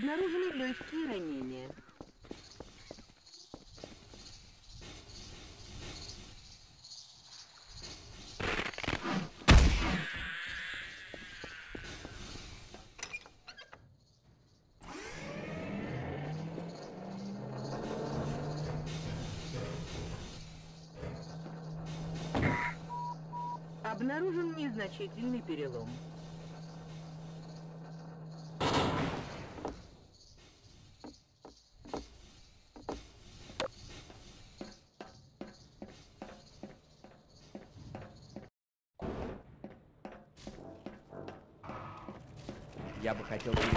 Обнаружены легкие ранения. Обнаружен незначительный перелом. Я бы хотел перейти.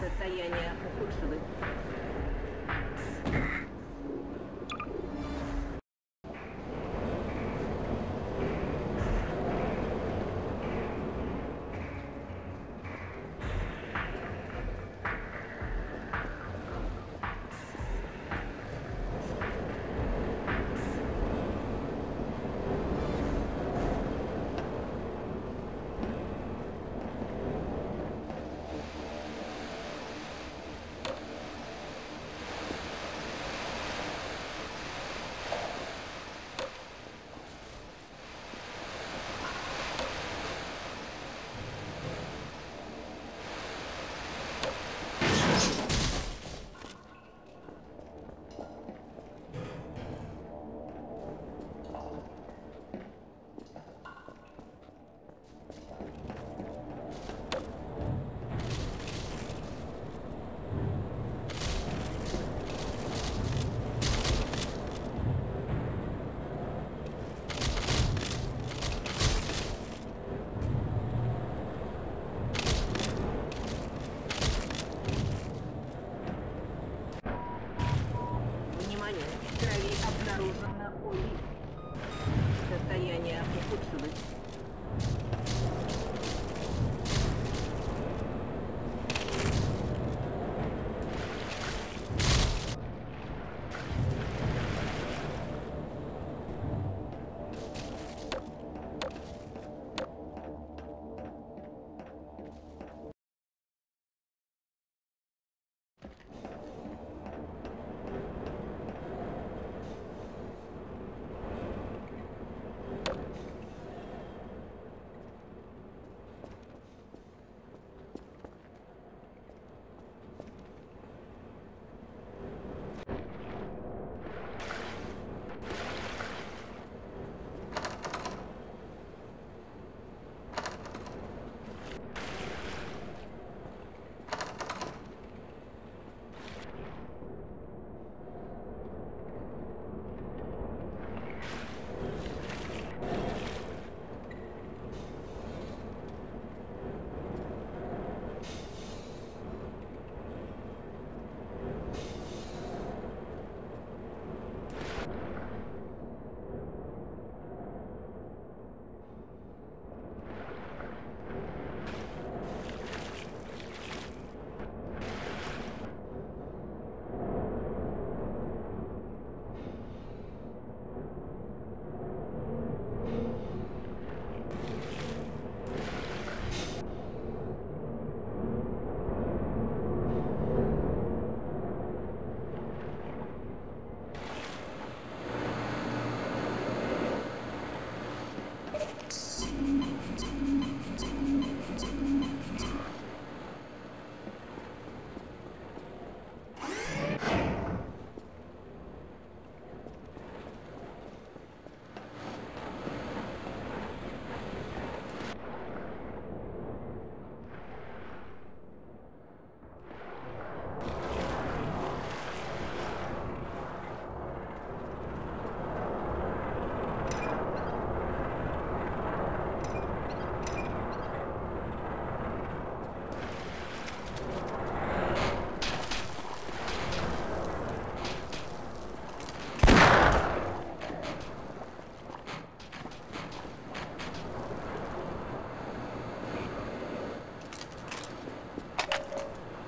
Состояние ухудшилось.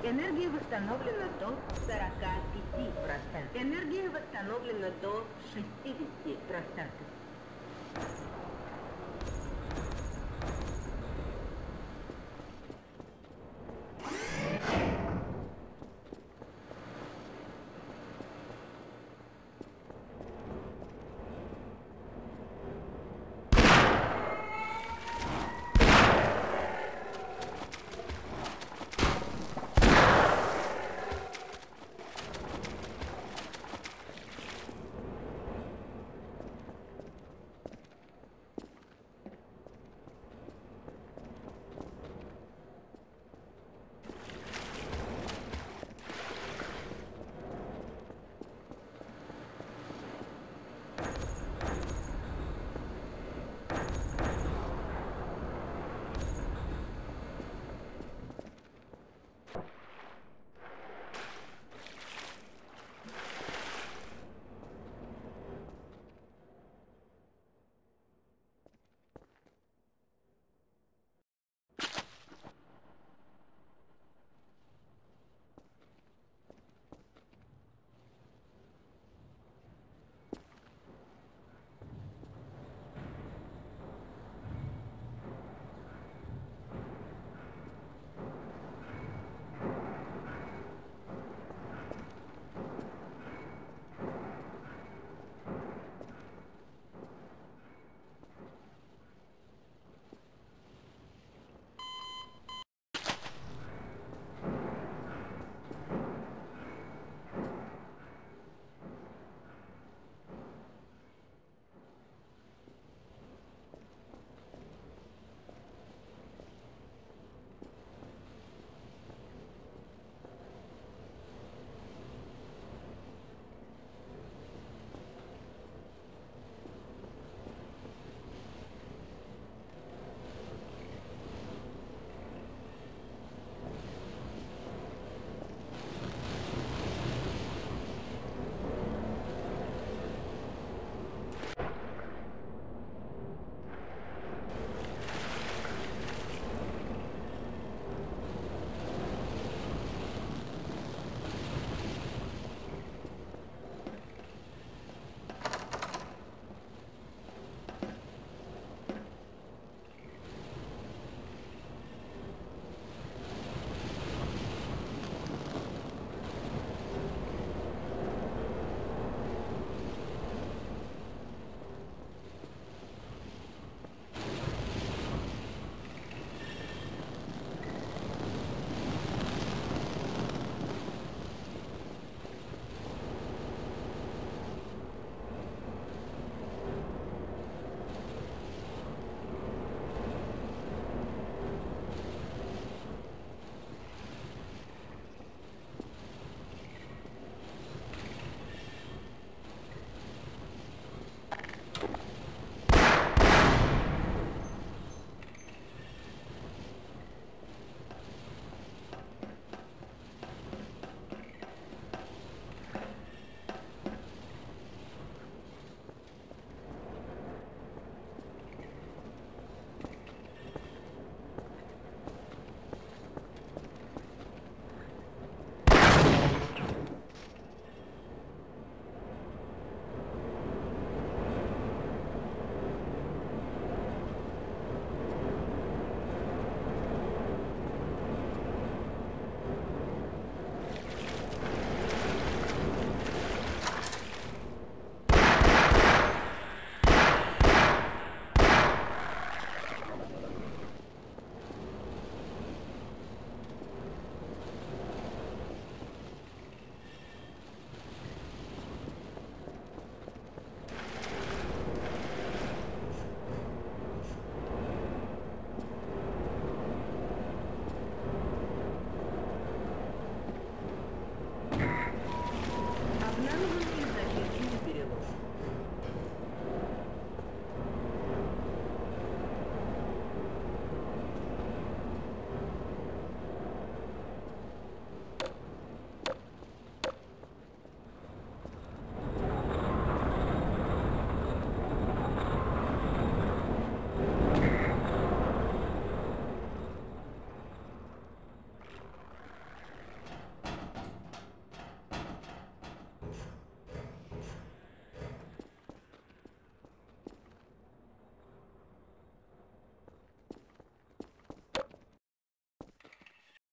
Энергия восстановлена до 45%. Энергия восстановлена до 60%.